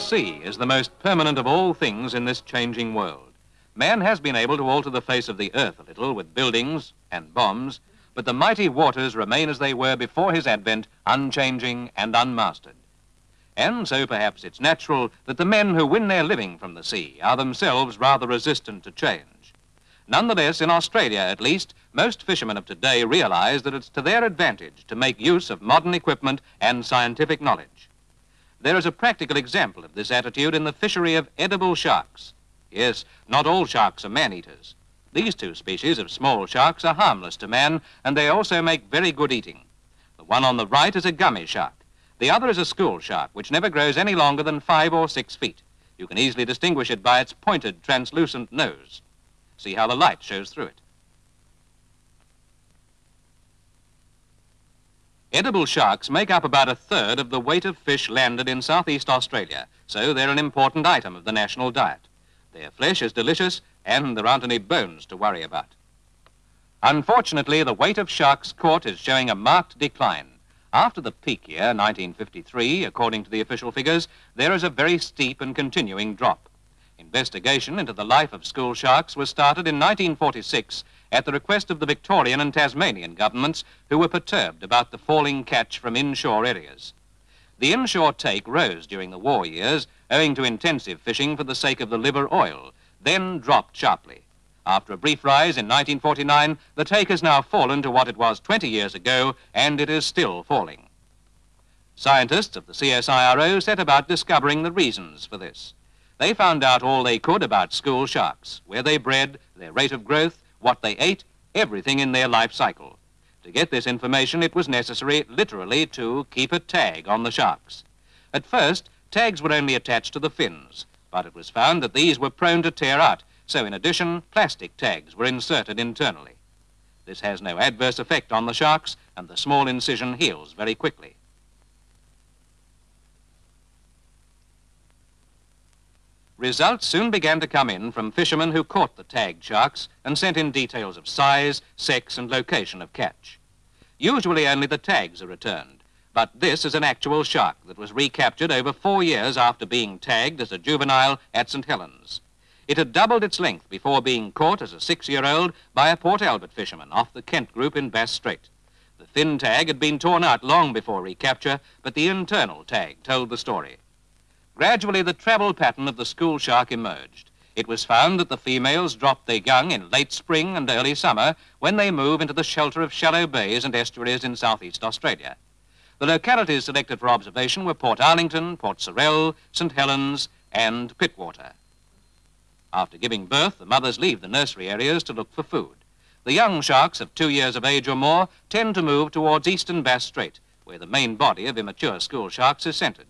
sea is the most permanent of all things in this changing world. Man has been able to alter the face of the earth a little with buildings and bombs, but the mighty waters remain as they were before his advent, unchanging and unmastered. And so perhaps it's natural that the men who win their living from the sea are themselves rather resistant to change. Nonetheless, in Australia at least, most fishermen of today realise that it's to their advantage to make use of modern equipment and scientific knowledge. There is a practical example of this attitude in the fishery of edible sharks. Yes, not all sharks are man-eaters. These two species of small sharks are harmless to man, and they also make very good eating. The one on the right is a gummy shark. The other is a school shark, which never grows any longer than 5 or 6 feet. You can easily distinguish it by its pointed, translucent nose. See how the light shows through it. Edible sharks make up about a third of the weight of fish landed in southeast Australia, so they're an important item of the national diet. Their flesh is delicious, and there aren't any bones to worry about. Unfortunately, the weight of sharks caught is showing a marked decline. After the peak year, 1953, according to the official figures, there is a very steep and continuing drop. Investigation into the life of school sharks was started in 1946 at the request of the Victorian and Tasmanian governments, who were perturbed about the falling catch from inshore areas. The inshore take rose during the war years owing to intensive fishing for the sake of the liver oil, then dropped sharply. After a brief rise in 1949, the take has now fallen to what it was 20 years ago, and it is still falling. Scientists of the CSIRO set about discovering the reasons for this. They found out all they could about school sharks, where they bred, their rate of growth, what they ate, everything in their life cycle. To get this information, it was necessary literally to keep a tag on the sharks. At first, tags were only attached to the fins, but it was found that these were prone to tear out, so in addition, plastic tags were inserted internally. This has no adverse effect on the sharks, and the small incision heals very quickly. Results soon began to come in from fishermen who caught the tagged sharks and sent in details of size, sex, and location of catch. Usually only the tags are returned, but this is an actual shark that was recaptured over 4 years after being tagged as a juvenile at St. Helens. It had doubled its length before being caught as a 6-year-old by a Port Albert fisherman off the Kent Group in Bass Strait. The fin tag had been torn out long before recapture, but the internal tag told the story. Gradually, the travel pattern of the school shark emerged. It was found that the females drop their young in late spring and early summer when they move into the shelter of shallow bays and estuaries in southeast Australia. The localities selected for observation were Port Arlington, Port Sorell, St. Helens, and Pitwater. After giving birth, the mothers leave the nursery areas to look for food. The young sharks of 2 years of age or more tend to move towards eastern Bass Strait, where the main body of immature school sharks is centred.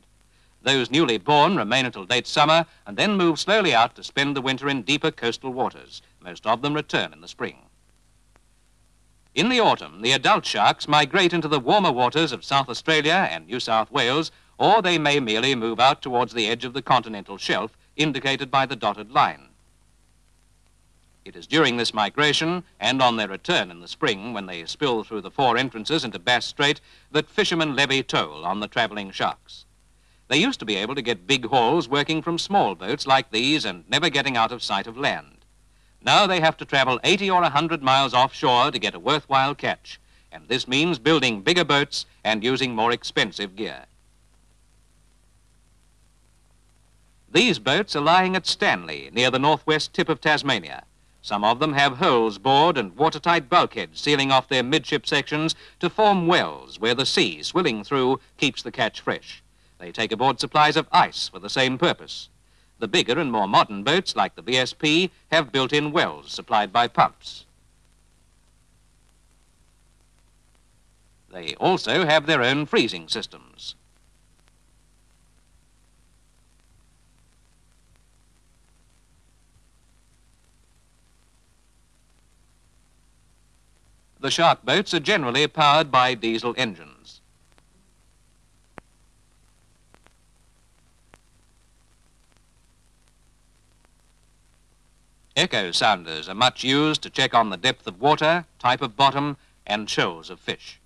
Those newly born remain until late summer and then move slowly out to spend the winter in deeper coastal waters. Most of them return in the spring. In the autumn, the adult sharks migrate into the warmer waters of South Australia and New South Wales, or they may merely move out towards the edge of the continental shelf, indicated by the dotted line. It is during this migration and on their return in the spring, when they spill through the 4 entrances into Bass Strait, that fishermen levy toll on the travelling sharks. They used to be able to get big hauls working from small boats like these and never getting out of sight of land. Now they have to travel 80 or 100 miles offshore to get a worthwhile catch, and this means building bigger boats and using more expensive gear. These boats are lying at Stanley, near the northwest tip of Tasmania. Some of them have holes bored and watertight bulkheads sealing off their midship sections to form wells where the sea swilling through keeps the catch fresh. They take aboard supplies of ice for the same purpose. The bigger and more modern boats, like the VSP, have built-in wells supplied by pumps. They also have their own freezing systems. The shark boats are generally powered by diesel engines. Echo sounders are much used to check on the depth of water, type of bottom, and shoals of fish.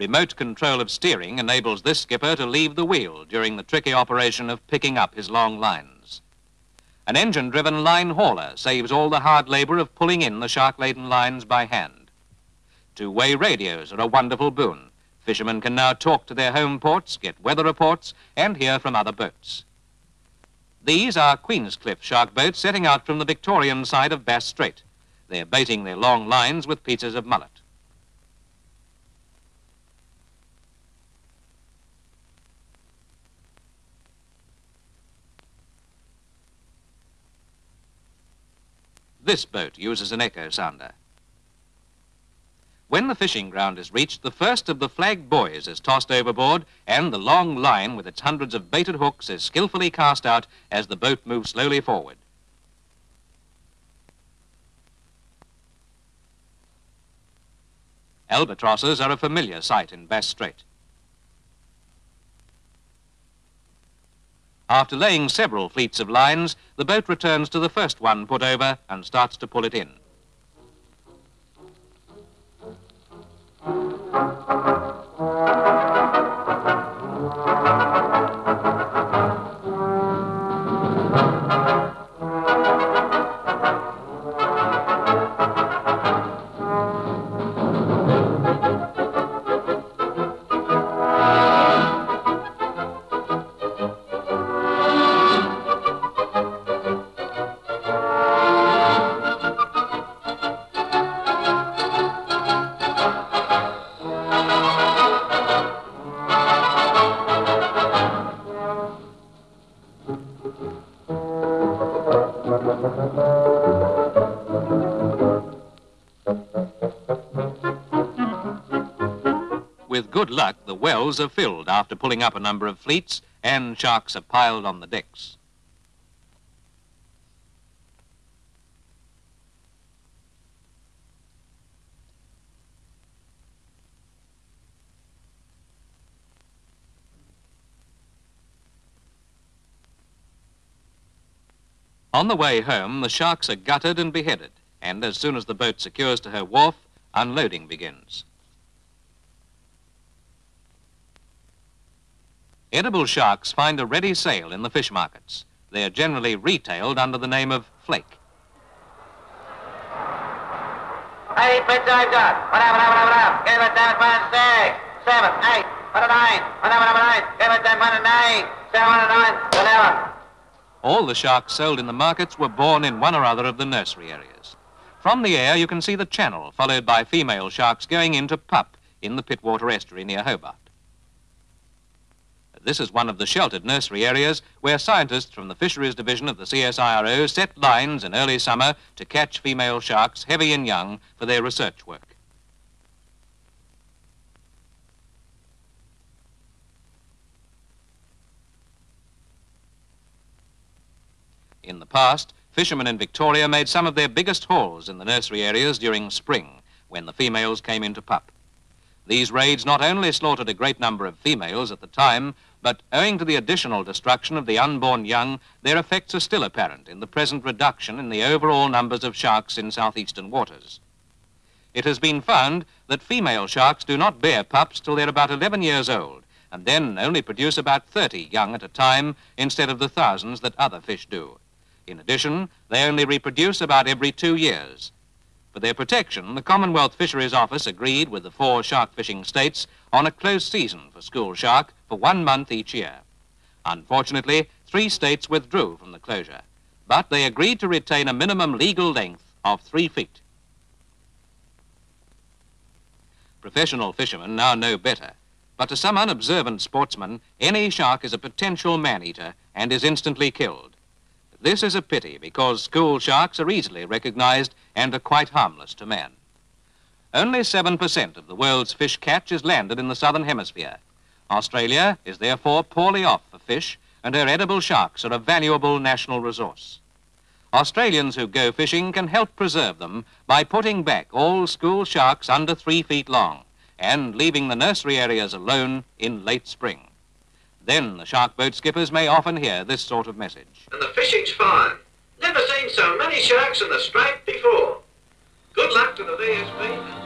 Remote control of steering enables this skipper to leave the wheel during the tricky operation of picking up his long lines. An engine-driven line hauler saves all the hard labour of pulling in the shark-laden lines by hand. Two-way radios are a wonderful boon. Fishermen can now talk to their home ports, get weather reports, and hear from other boats. These are Queenscliff shark boats setting out from the Victorian side of Bass Strait. They're baiting their long lines with pieces of mullet. This boat uses an echo sounder. When the fishing ground is reached, the first of the flag buoys is tossed overboard and the long line with its hundreds of baited hooks is skillfully cast out as the boat moves slowly forward. Albatrosses are a familiar sight in Bass Strait. After laying several fleets of lines, the boat returns to the first one put over and starts to pull it in. With good luck, the wells are filled after pulling up a number of fleets and sharks are piled on the decks. On the way home, the sharks are gutted and beheaded, and as soon as the boat secures to her wharf, unloading begins. Edible sharks find a ready sale in the fish markets. They are generally retailed under the name of flake. All the sharks sold in the markets were born in one or other of the nursery areas. From the air you can see the channel, followed by female sharks going into pup in the Pitwater estuary near Hobart. This is one of the sheltered nursery areas where scientists from the Fisheries Division of the CSIRO set lines in early summer to catch female sharks, heavy and young, for their research work. In the past, fishermen in Victoria made some of their biggest hauls in the nursery areas during spring, when the females came into pup. These raids not only slaughtered a great number of females at the time, but owing to the additional destruction of the unborn young, their effects are still apparent in the present reduction in the overall numbers of sharks in southeastern waters. It has been found that female sharks do not bear pups till they're about 11 years old, and then only produce about 30 young at a time instead of the thousands that other fish do. In addition, they only reproduce about every 2 years. For their protection, the Commonwealth Fisheries Office agreed with the 4 shark fishing states on a closed season for school shark for 1 month each year. Unfortunately, 3 states withdrew from the closure, but they agreed to retain a minimum legal length of 3 feet. Professional fishermen now know better, but to some unobservant sportsmen, any shark is a potential man-eater and is instantly killed. This is a pity because school sharks are easily recognized and are quite harmless to man. Only 7% of the world's fish catch is landed in the southern hemisphere. Australia is therefore poorly off for fish, and her edible sharks are a valuable national resource. Australians who go fishing can help preserve them by putting back all school sharks under 3 feet long and leaving the nursery areas alone in late spring. Then the shark boat skippers may often hear this sort of message. And the fishing's fine. Never seen so many sharks in the strait before. Good luck to the VSP.